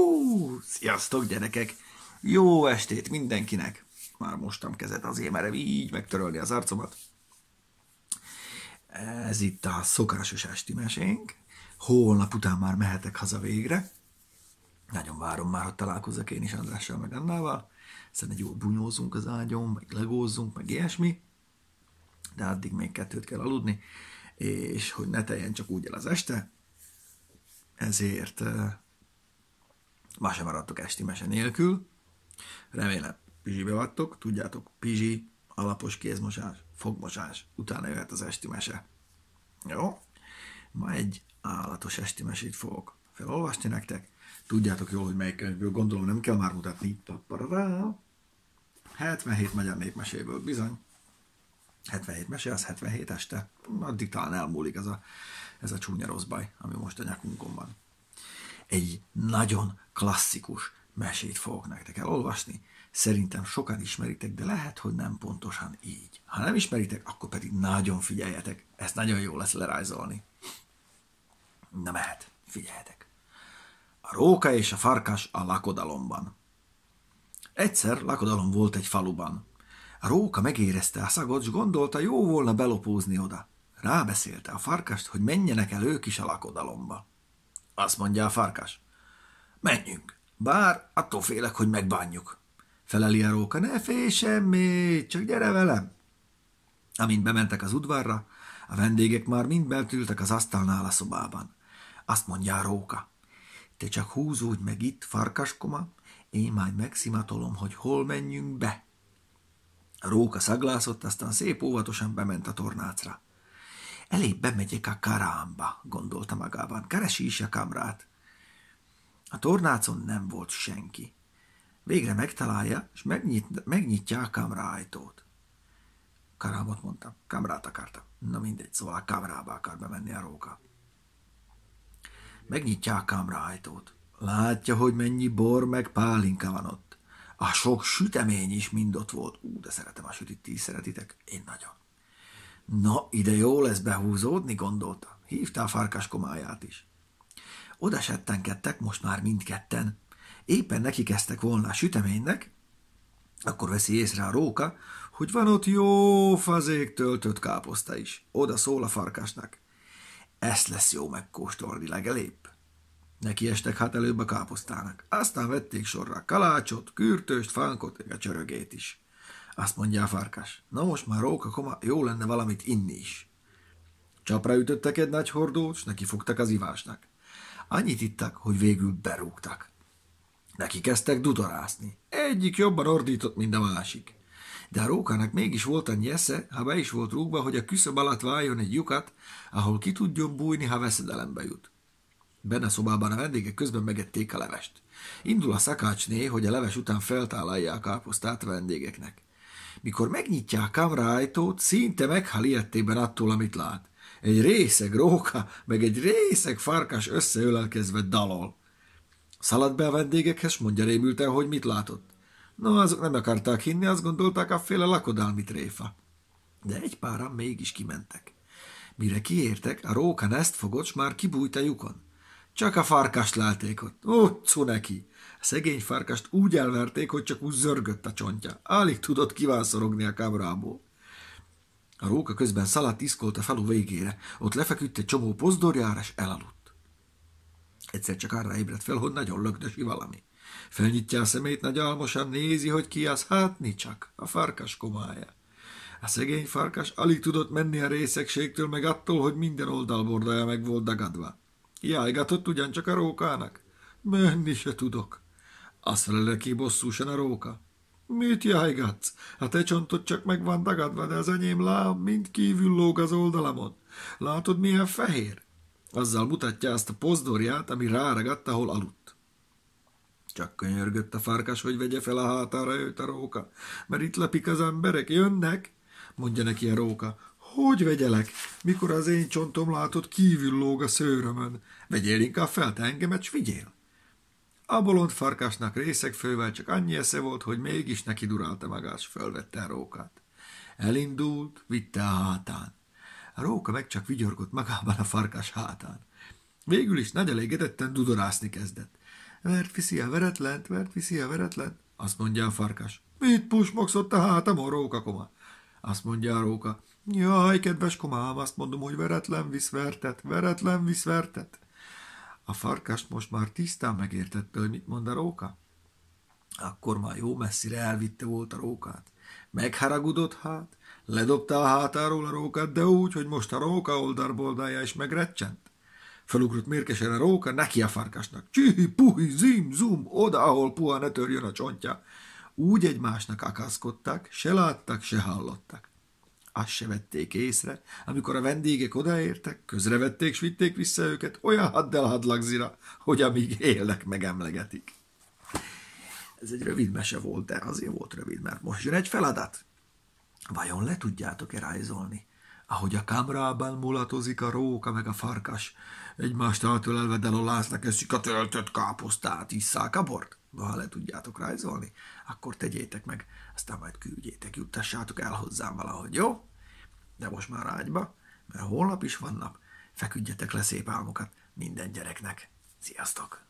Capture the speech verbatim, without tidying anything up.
Juhú! Sziasztok, gyerekek! Jó estét mindenkinek! Már mostam kezet azért, mert így megtörölni az arcomat. Ez itt a szokásos esti mesénk. Holnap után már mehetek haza végre. Nagyon várom már, hogy találkozzak én is Andrással meg Annával. Aztán egy jó bunyózunk az ágyon, meg legózzunk, meg ilyesmi. De addig még kettőt kell aludni. És hogy ne teljen csak úgy el az este, ezért ma sem maradtok esti mese nélkül. Remélem, pizsibe vagytok. Tudjátok, pizsi, alapos kézmosás, fogmosás, utána jöhet az esti mese. Jó? Ma egy állatos esti mesét fogok felolvasni nektek. Tudjátok jól, hogy melyik könyvből, gondolom nem kell már mutatni. hetvenhét magyar népmeséből, bizony. hetvenhét mese, az hetvenhét este. Addig talán elmúlik ez a, ez a csúnya rossz baj, ami most a nyakunkon van. Egy nagyon klasszikus mesét fogok nektek elolvasni. Szerintem sokan ismeritek, de lehet, hogy nem pontosan így. Ha nem ismeritek, akkor pedig nagyon figyeljetek. Ezt nagyon jó lesz lerajzolni. Na mehet, figyeljetek. A róka és a farkas a lakodalomban. Egyszer lakodalom volt egy faluban. A róka megérezte a szagot, s gondolta, jó volna belopózni oda. Rábeszélte a farkast, hogy menjenek el ők is a lakodalomba. Azt mondja a farkas. Menjünk, bár attól félek, hogy megbánjuk. Feleli a róka, ne félj semmi, csak gyere velem. Amint bementek az udvarra, a vendégek már mind beltültek az asztalnál a szobában. Azt mondja a róka. Te csak húzódj meg itt, farkaskoma, én majd megszimatolom, hogy hol menjünk be. A róka szaglászott, aztán szép óvatosan bement a tornácra. Elébb bemegyek a karámba, gondolta magában, keresi is a kamrát. A tornácon nem volt senki. Végre megtalálja, és megnyit, megnyitja a kamra ajtót. Karámot mondtam, kamrát akarta. Na mindegy, szóval a kamrába akar bemenni a róka. Megnyitja a kamra ajtót. Látja, hogy mennyi bor meg pálinka van ott. A sok sütemény is mind ott volt. Ú, de szeretem a sütit, ti szeretitek? Én nagyon. Na, ide jó lesz behúzódni, gondolta. Hívta a farkas komáját is. Oda settenkedtek most már mindketten. Éppen neki kezdtek volna a süteménynek, akkor veszi észre a róka, hogy van ott jó fazék töltött káposzta is. Oda szól a farkasnak. Ezt lesz jó megkóstolni legelépp. Nekiestek hát előbb a káposztának. Aztán vették sorra a kalácsot, kürtőst, fánkot, meg a csörögét is. Azt mondja a farkas. Na most már róka, koma, jó lenne valamit inni is. Csapra ütöttek egy nagy hordót, s neki fogtak az ivásnak. Annyit ittak, hogy végül berúgtak. Neki kezdtek dudorászni. Egyik jobban ordított, mint a másik. De a rókának mégis volt annyi esze, ha be is volt rúgva, hogy a küszöb alatt váljon egy lyukat, ahol ki tudjon bújni, ha veszedelembe jut. Benne a szobában a vendégek közben megették a levest. Indul a szakácsné, hogy a leves után feltállalja a káposztát a vendégeknek. Mikor megnyitja a kamra ajtót, szinte meghal ilyettében attól, amit lát. Egy részeg róka, meg egy részeg farkas összeölelkezve dalol. Szaladt be a vendégekhez, mondja rémülten, hogy mit látott. No, azok nem akarták hinni, azt gondolták, afféle lakodalmi tréfa. De egy páran mégis kimentek. Mire kiértek, a róka neszt fogott, s már kibújt a lyukon. Csak a farkast látték ott. Utcu neki! A szegény farkast úgy elverték, hogy csak úgy zörgött a csontja. Alig tudott kivánszorogni a kamrából. A róka közben szaladt iszkolt a falu végére. Ott lefeküdt egy csomó pozdorjára, s elaludt. Egyszer csak arra ébredt fel, hogy nagyon lökdösi valami. Felnyitja a szemét nagy álmosan, nézi, hogy ki az, hát nicsak, a farkas komája. A szegény farkas alig tudott menni a részegségtől, meg attól, hogy minden oldalbordaja meg volt dagadva. Jajgatott ugyancsak a rókának. Menni se tudok. Azt felele ki bosszúsan a róka. Mit jajgatsz? A te csontod csak meg van dagadva, de az enyém lám mind kívül lóg az oldalamon. Látod, milyen fehér? Azzal mutatja azt a pozdorját, ami ráragadt, ahol aludt. Csak könyörgött a farkas, hogy vegye fel a hátára őt a róka, mert itt lepik az emberek, jönnek, mondja neki a róka. Hogy vegyelek, mikor az én csontom látod kívül lóg a szőrömön? Vegyél inkább fel, te engemet, s vigyél! A bolond farkásnak részegfővel csak annyi esze volt, hogy mégis neki durálta magát, s fölvette a rókát. Elindult, vitte a hátán. A róka meg csak vigyorgott magában a farkas hátán. Végül is nagy elégedetten dudorászni kezdett. Vert viszi a veretlent, vert viszi a veretlent. Azt mondja a farkas. Mit pusmogsz ott a hátamon, róka koma? Azt mondja a róka. Jaj, kedves komám, azt mondom, hogy veretlen visz vertet, veretlen visz vertet. A farkas most már tisztán megértette, hogy mit mond a róka. Akkor már jó messzire elvitte volt a rókát. Megharagudott hát, ledobta a hátáról a rókát, de úgy, hogy most a róka oldalboldája is megrecsent. Felugrott mérkesen a róka, neki a farkasnak. Csihi, puhi, zim, zum, oda, ahol puha ne törjön a csontja. Úgy egymásnak akaszkodtak, se láttak, se hallottak. Azt se vették észre, amikor a vendégek odaértek, közrevették, s vitték vissza őket, olyan haddel hadlagzira, hogy amíg élnek, megemlegetik. Ez egy rövid mese volt, de azért volt rövid, mert most jön egy feladat. Vajon le tudjátok-e rajzolni, ahogy a kamrában mulatozik a róka meg a farkas, egymást átölelve delolásznak, eszik a töltött káposztát, isszák a bort? Ha le tudjátok rajzolni, akkor tegyétek meg, aztán majd küldjétek, juttassátok el hozzám valahogy, jó? De most már ágyba, mert holnap is van nap, feküdjetek le szép álmokat minden gyereknek. Sziasztok!